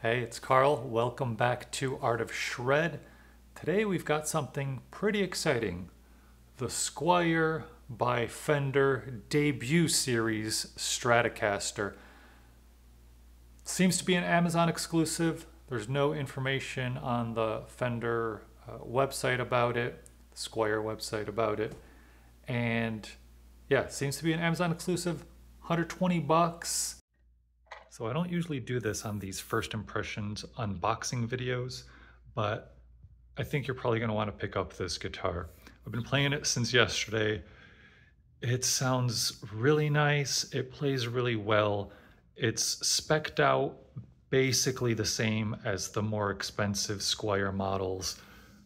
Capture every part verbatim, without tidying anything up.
Hey, it's Carl. Welcome back to Art of Shred. Today we've got something pretty exciting. The Squier by Fender debut series Stratocaster. Seems to be an Amazon exclusive. There's no information on the Fender uh, website about it, the Squier website about it. And yeah, it seems to be an Amazon exclusive, one hundred twenty bucks. So I don't usually do this on these first impressions unboxing videos, but I think you're probably going to want to pick up this guitar. I've been playing it since yesterday. It sounds really nice. It plays really well. It's spec'd out basically the same as the more expensive Squier models.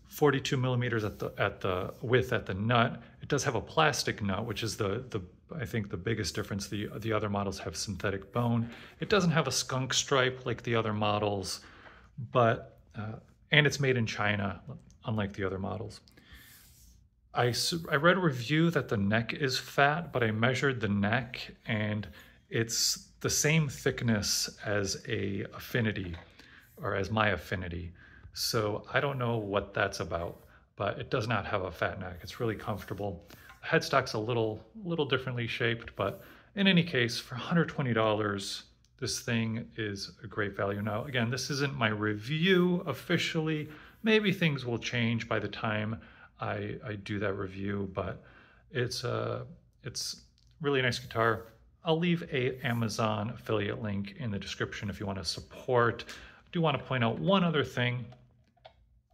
forty-two millimeters at the at the width at the nut. It does have a plastic nut, which is the the I think the biggest difference. The the other models have synthetic bone. It doesn't have a skunk stripe like the other models, but uh, and it's made in China, unlike the other models. I I read a review that the neck is fat, but I measured the neck and it's the same thickness as a Affinity, or as my Affinity. So I don't know what that's about, but it does not have a fat neck. It's really comfortable. The headstock's a little, little differently shaped, but in any case, for one hundred twenty dollars, this thing is a great value. Now, again, this isn't my review officially. Maybe things will change by the time I, I do that review, but it's a, it's really a nice guitar. I'll leave a Amazon affiliate link in the description if you want to support. I do want to point out one other thing.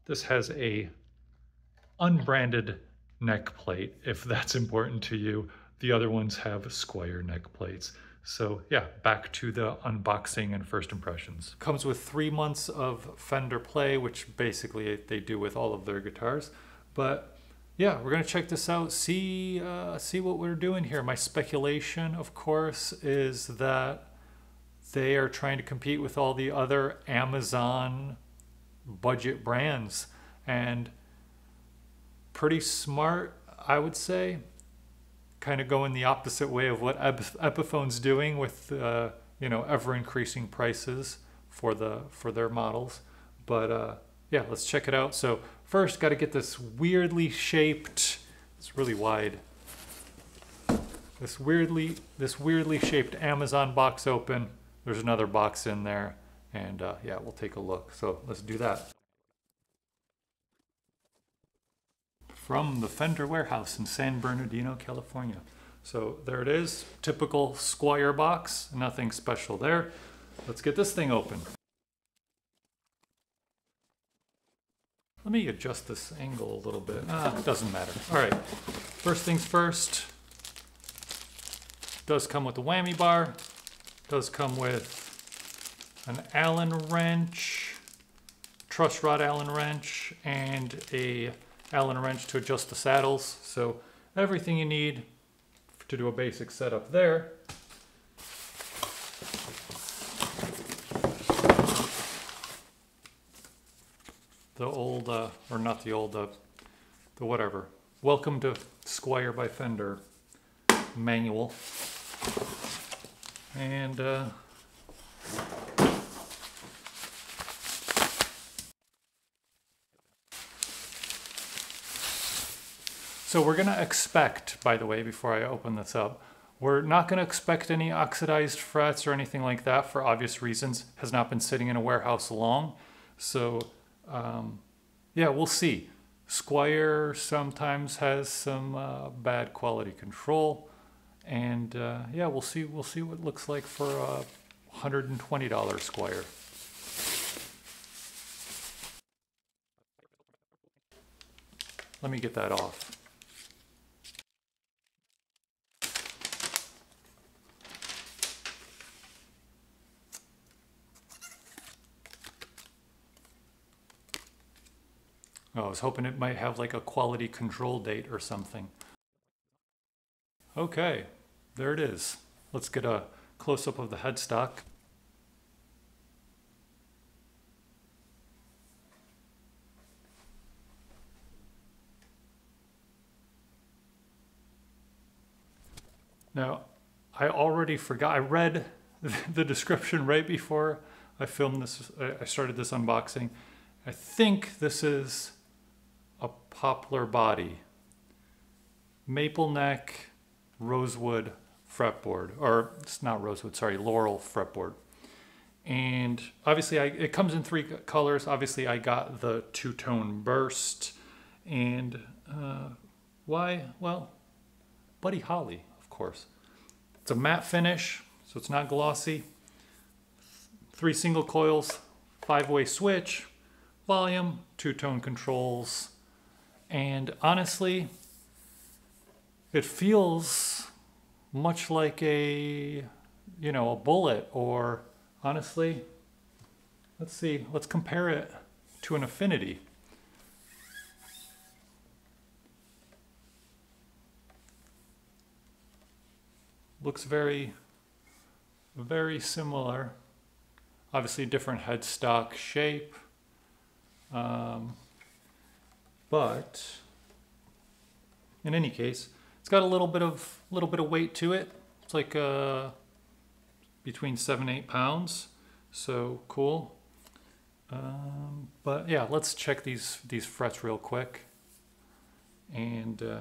This has a unbranded neck plate, if that's important to you. The other ones have Squier neck plates. So yeah, back to the unboxing and first impressions. Comes with three months of Fender play, which basically they do with all of their guitars. But yeah, we're gonna check this out, see, uh, see what we're doing here. My speculation, of course, is that they are trying to compete with all the other Amazon budget brands, and pretty smart, I would say, kind of going the opposite way of what Epiphone's doing with uh, you know, ever increasing prices for the for their models. But uh, yeah, let's check it out. So first, got to get this weirdly shaped. It's really wide. This weirdly this weirdly shaped Amazon box open. There's another box in there, and uh, yeah, we'll take a look. So let's do that. From the Fender warehouse in San Bernardino, California. So there it is, typical Squier box, nothing special there. Let's get this thing open. Let me adjust this angle a little bit. Ah, it doesn't matter. All right, first things first. Does come with a whammy bar. Does come with an Allen wrench, truss rod Allen wrench, and a Allen wrench to adjust the saddles. So everything you need to do a basic setup there. The old, uh, or not the old, uh, the whatever. Welcome to Squier by Fender manual. And uh, so we're gonna expect, by the way, before I open this up, we're not gonna expect any oxidized frets or anything like that for obvious reasons. Has not been sitting in a warehouse long. So um, yeah, we'll see. Squier sometimes has some uh, bad quality control. And uh, yeah, we'll see. We'll see what it looks like for a one hundred twenty dollar Squier. Let me get that off. Oh, I was hoping it might have like a quality control date or something. Okay, there it is. Let's get a close-up of the headstock. Now, I already forgot. I read the description right before I filmed this, I started this unboxing. I think this is a poplar body, maple neck, rosewood fretboard, or it's not rosewood, sorry, laurel fretboard. And obviously I, it comes in three colors. Obviously I got the two-tone burst. And uh, why? Well, Buddy Holly, of course. It's a matte finish, so it's not glossy. Three single coils, five-way switch, volume, two-tone controls. And honestly, it feels much like a, you know, a Bullet, or honestly, let's see, let's compare it to an Affinity. Looks very, very similar. Obviously different headstock shape, um, but in any case, it's got a little bit of little bit of weight to it. It's like uh, between seven eight pounds, so cool. Um, but yeah, let's check these these frets real quick, and uh,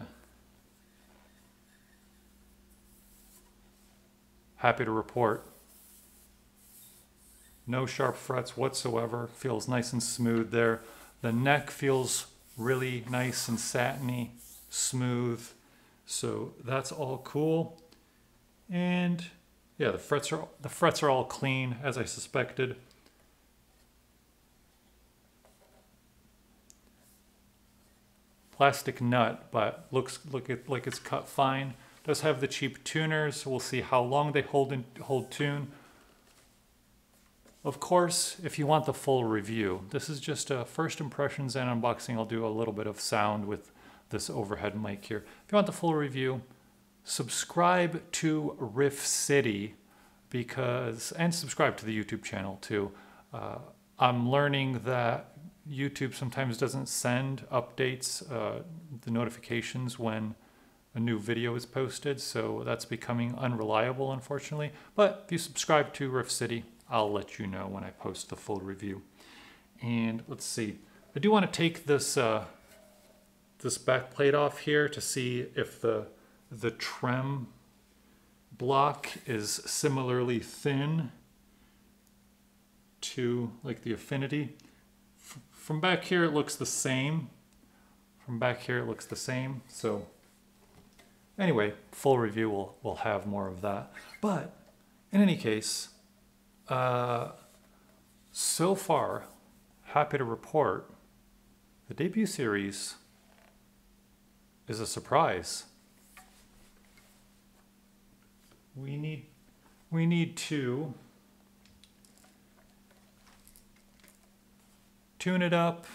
happy to report. No sharp frets whatsoever. Feels nice and smooth there. The neck feels really nice and satiny, smooth. So that's all cool. And yeah, the frets are the frets are all clean, as I suspected. Plastic nut, but looks look it, like it's cut fine. Does have the cheap tuners. We'll see how long they hold in, hold tune. Of course, if you want the full review, this is just a first impressions and unboxing. I'll do a little bit of sound with this overhead mic here. If you want the full review, subscribe to Riff City, because, and subscribe to the YouTube channel too. Uh, I'm learning that YouTube sometimes doesn't send updates, uh, the notifications when a new video is posted, so that's becoming unreliable, unfortunately. But if you subscribe to Riff City, I'll let you know when I post the full review. And let's see, I do want to take this uh, this back plate off here to see if the the trem block is similarly thin to like the Affinity. F from back here it looks the same. From back here it looks the same. So anyway, full review, we'll, we'll have more of that. But in any case, Uh, so far, happy to report, the debut series is a surprise. We need, we need to tune it up,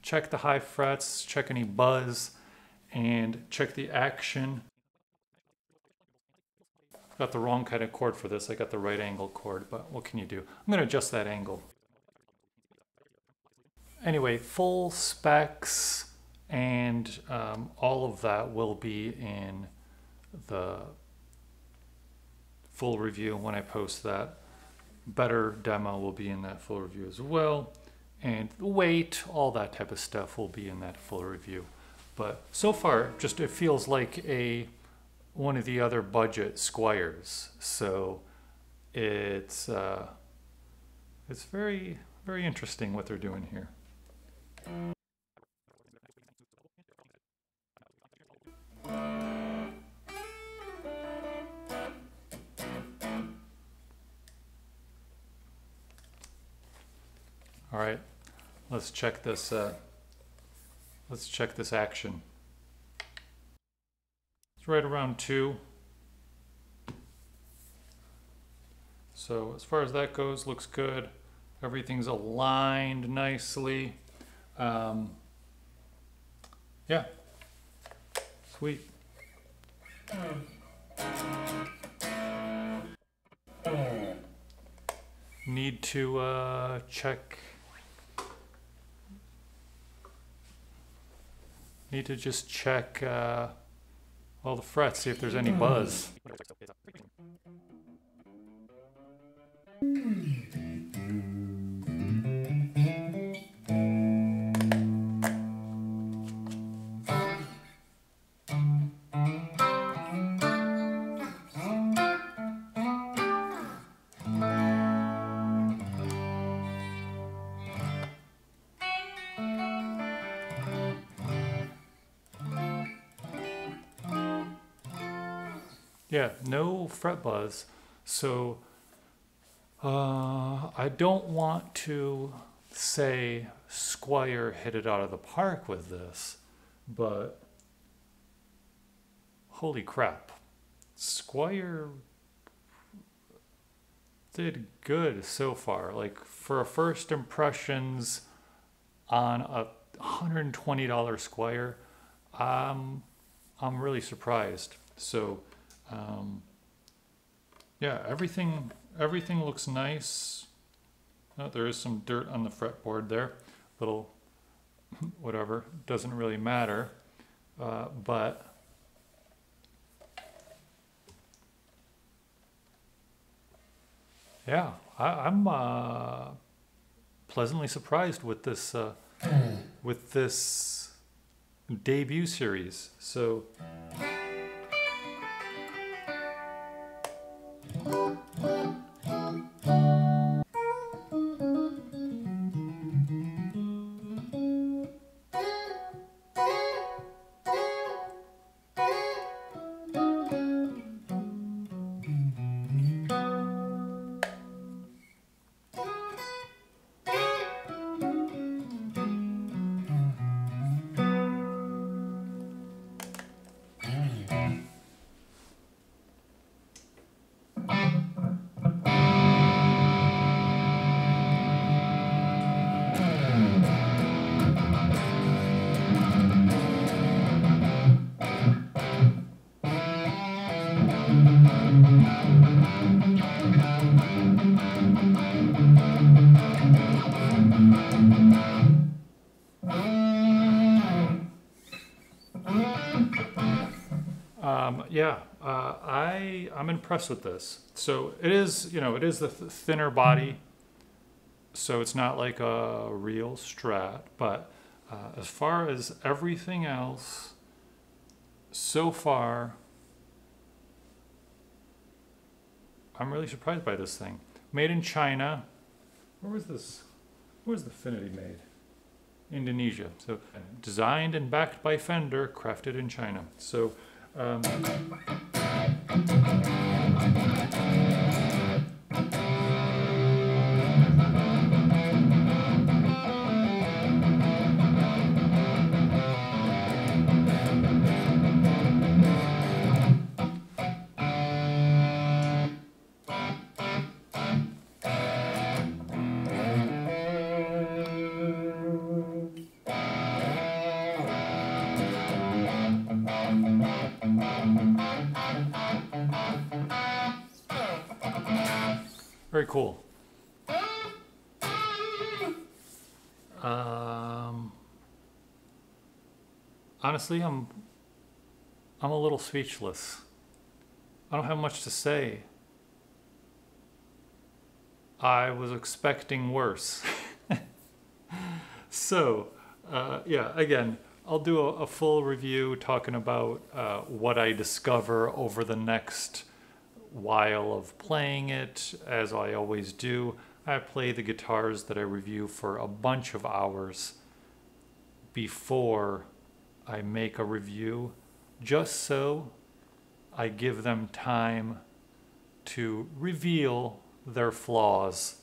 check the high frets, check any buzz, and check the action. Got the wrong kind of chord for this. I got the right angle chord, but what can you do? I'm gonna adjust that angle. Anyway, full specs and um, all of that will be in the full review when I post that. Better demo will be in that full review as well. And the weight, all that type of stuff will be in that full review. But so far, just it feels like a one of the other budget Squiers, so it's uh, it's very, very interesting what they're doing here. All right, let's check this. Uh, let's check this action. Right around two. So as far as that goes, looks good. Everything's aligned nicely. Um, yeah, sweet. Need to uh, check. Need to just check. Uh, all the frets, see if there's any buzz. Yeah, no fret buzz. So uh, I don't want to say Squier hit it out of the park with this, but holy crap, Squier did good so far. Like, for a first impressions on a one hundred twenty dollar Squier, um, I'm really surprised. So um, yeah, everything everything looks nice. Oh, there is some dirt on the fretboard there, little whatever, doesn't really matter, uh, but yeah, I, I'm uh, pleasantly surprised with this uh, with this debut series. So yeah, uh, I, I'm impressed with this. So it is, you know, it is the th thinner body, so it's not like a real Strat, but uh, as far as everything else, so far, I'm really surprised by this thing. Made in China. Where was this? Where was the Affinity made? Indonesia. So designed and backed by Fender, crafted in China. So Um, Very cool. Um, honestly, I'm I'm a little speechless. I don't have much to say. I was expecting worse. So, uh, yeah, again, I'll do a, a full review talking about uh, what I discover over the next while of playing it. As I always do, I play the guitars that I review for a bunch of hours before I make a review, just so I give them time to reveal their flaws,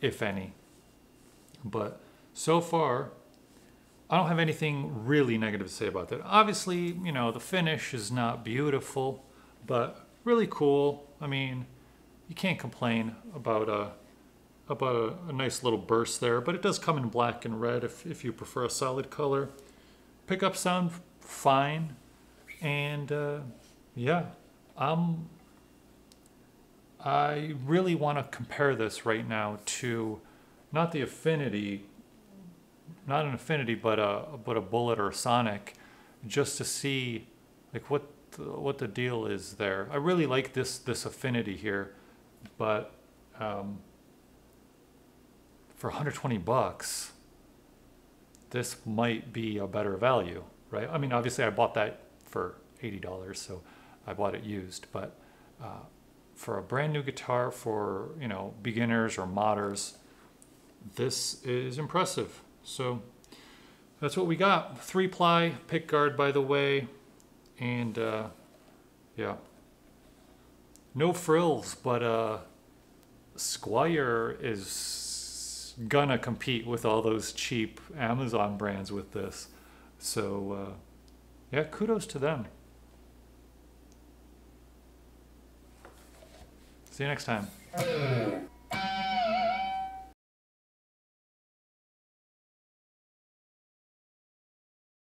if any. But so far, I don't have anything really negative to say about that. Obviously, you know, the finish is not beautiful, but really cool. I mean, you can't complain about a about a, a nice little burst there, but it does come in black and red if, if you prefer a solid color. Pickup sound fine, and uh, yeah, um, I really want to compare this right now to not the Affinity, not an Affinity, but a but a Bullet or a Sonic, just to see like what what the deal is there. I really like this this Affinity here, but um, for one hundred twenty bucks, this might be a better value, right? I mean, obviously I bought that for eighty dollars, so I bought it used, but uh, for a brand new guitar for, you know, beginners or modders, this is impressive. So that's what we got. Three ply pickguard, by the way. And, uh, yeah. no frills, but uh, Squier is gonna compete with all those cheap Amazon brands with this. So uh, yeah, kudos to them. See you next time.